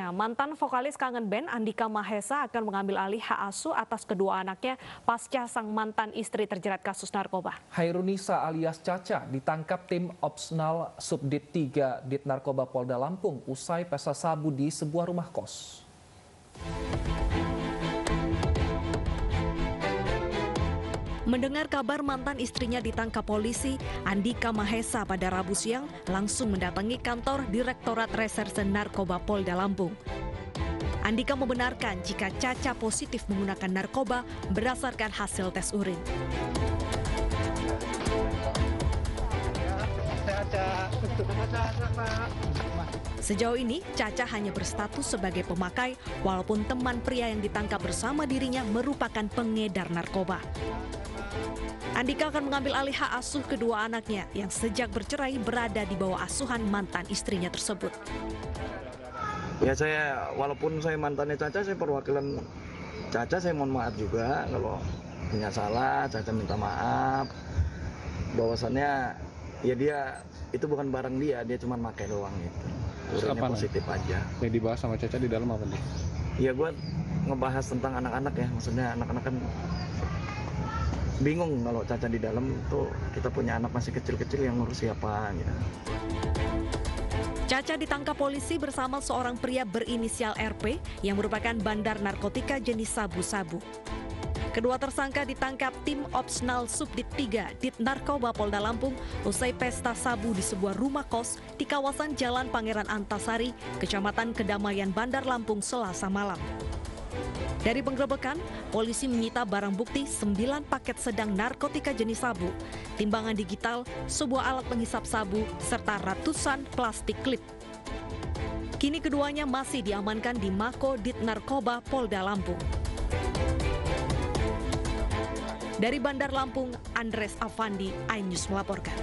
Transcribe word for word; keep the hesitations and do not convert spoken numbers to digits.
Mantan vokalis Kangen Band Andika Mahesa akan mengambil alih hak asuh atas kedua anaknya pasca sang mantan istri terjerat kasus narkoba. Khairunisa alias Caca ditangkap tim Opsnal Subdit tiga Dit Narkoba Polda Lampung usai pesta sabu di sebuah rumah kos. Mendengar kabar mantan istrinya ditangkap polisi, Andika Mahesa pada Rabu siang langsung mendatangi kantor Direktorat Reserse Narkoba Polda Lampung. Andika membenarkan jika Caca positif menggunakan narkoba berdasarkan hasil tes urin. Sejauh ini, Caca hanya berstatus sebagai pemakai, walaupun teman pria yang ditangkap bersama dirinya merupakan pengedar narkoba. Andika akan mengambil alih hak asuh kedua anaknya yang sejak bercerai berada di bawah asuhan mantan istrinya tersebut. Ya saya, walaupun saya mantannya Caca, saya perwakilan Caca, saya mohon maaf juga kalau punya salah, Caca minta maaf. Bahwasannya ya dia itu bukan barang dia, dia cuma pakai doang gitu. Terus kapan positif aja. Yang dibahas sama Caca di dalam apa nih? Ya gue ngebahas tentang anak-anak ya, maksudnya anak-anak kan bingung kalau Caca di dalam tuh kita punya anak masih kecil-kecil yang ngurus siapa gitu. Caca ditangkap polisi bersama seorang pria berinisial R P yang merupakan bandar narkotika jenis sabu-sabu. Kedua tersangka ditangkap tim Opsnal Subdit tiga Dit Narkoba Polda Lampung usai pesta sabu di sebuah rumah kos di kawasan Jalan Pangeran Antasari, Kecamatan Kedamaian, Bandar Lampung Selasa malam. Dari penggerebekan, polisi menyita barang bukti sembilan paket sedang narkotika jenis sabu, timbangan digital, sebuah alat penghisap sabu, serta ratusan plastik klip. Kini keduanya masih diamankan di Mako Dit Narkoba Polda Lampung. Dari Bandar Lampung, Andres Afandi, iNews melaporkan.